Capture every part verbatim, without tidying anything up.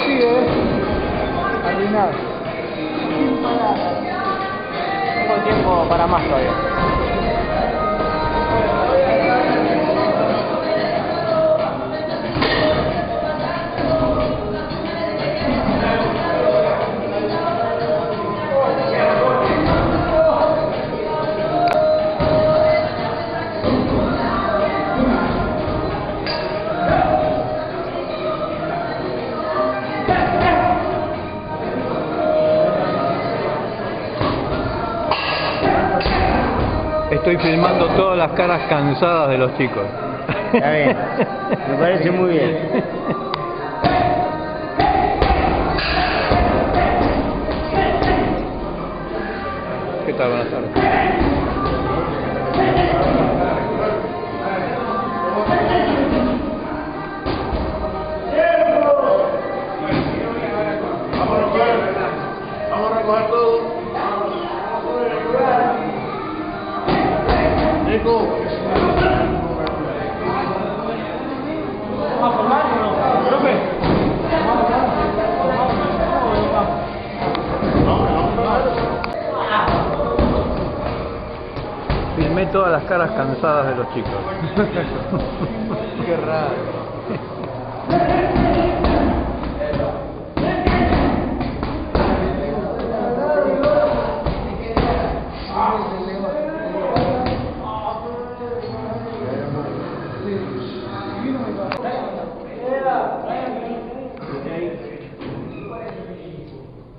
así es arruinado. Sin parar. Tengo tiempo para más todavía. Estoy filmando todas las caras cansadas de los chicos. Está bien, me parece muy bien. ¿Qué tal? Buenas tardes. Vamos a recoger todo. Filmé todas las caras cansadas de los chicos. Qué raro.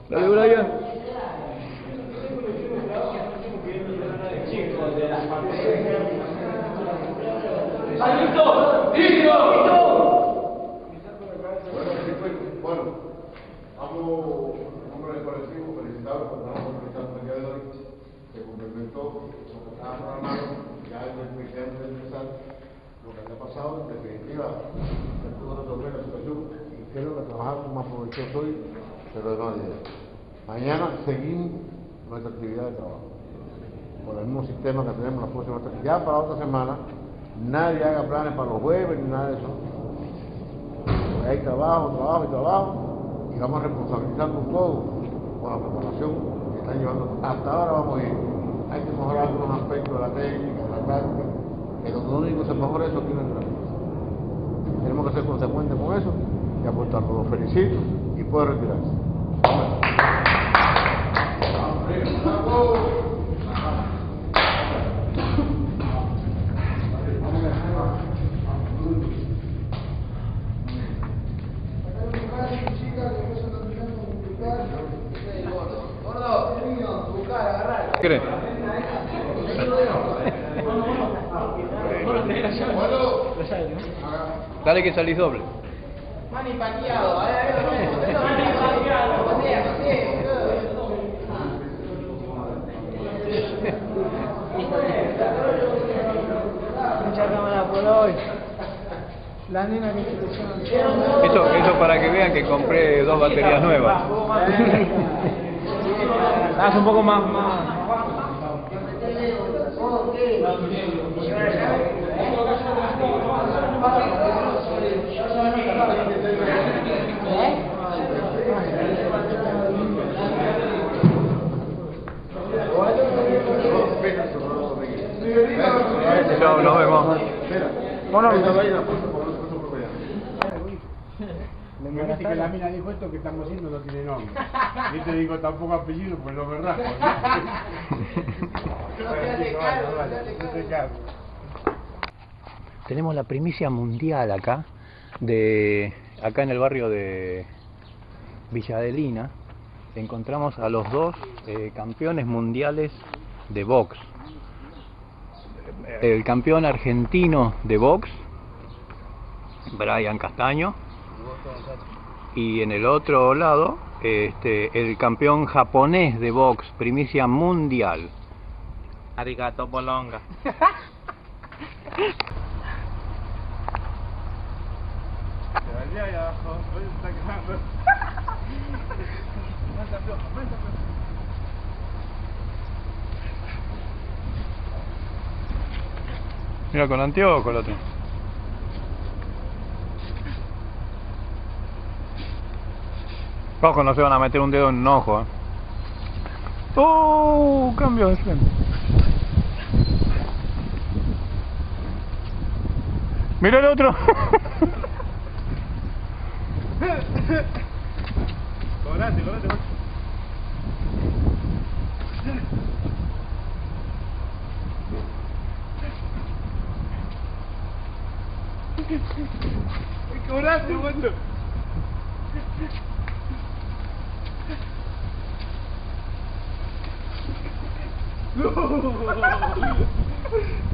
Dale, Brian. ¡Listo! ¡Listo! Bueno, bueno, hablo en nombre del colectivo, felicitaros por la presentación del día de hoy. Se complementó lo que estaba programado, ya desde el principio de empezar lo que había pasado. En definitiva, se pudo resolver la situación y creo que trabajamos más provechoso hoy. Pero no, mañana seguimos nuestra actividad de trabajo con el mismo sistema que tenemos la próxima semana. Ya para otra semana nadie haga planes para los jueves ni nada de eso. Porque hay trabajo, trabajo y trabajo, y vamos a responsabilizarnos todos con la preparación que están llevando. Hasta ahora vamos bien. Hay que mejorar algunos aspectos de la técnica, de la práctica, pero lo único que se mejora eso aquí en el trabajo. Tenemos que ser consecuentes con eso y aportar. Los felicito y puedo retirarse. ¿Qué? Dale que salís doble. Mani paqueado, a ver, a ver, a ver, mani paqueado, o sea, no sé, mucha cámara por hoy. La nena que se eso, eso para que vean que compré dos baterías nuevas. Haz un poco más, más. No, nos vemos. Bueno, me parece que la mina dijo esto que estamos haciendo no tiene nombre. Yo te digo tampoco apellido, pues no me rasco. Tenemos la primicia mundial acá, de acá en el barrio de Villa Adelina. Encontramos a los dos eh, campeones mundiales de box. El campeón argentino de box, Brian Castaño, y en el otro lado este, el campeón japonés de box, primicia mundial. Arigato bolonga. Mira, con anteojo el otro. Ojo, no se van a meter un dedo en un ojo, ¿eh? ¡Oh! Cambio de frente. ¡Mira el otro! Colate, colate, macho. Colate, macho. No.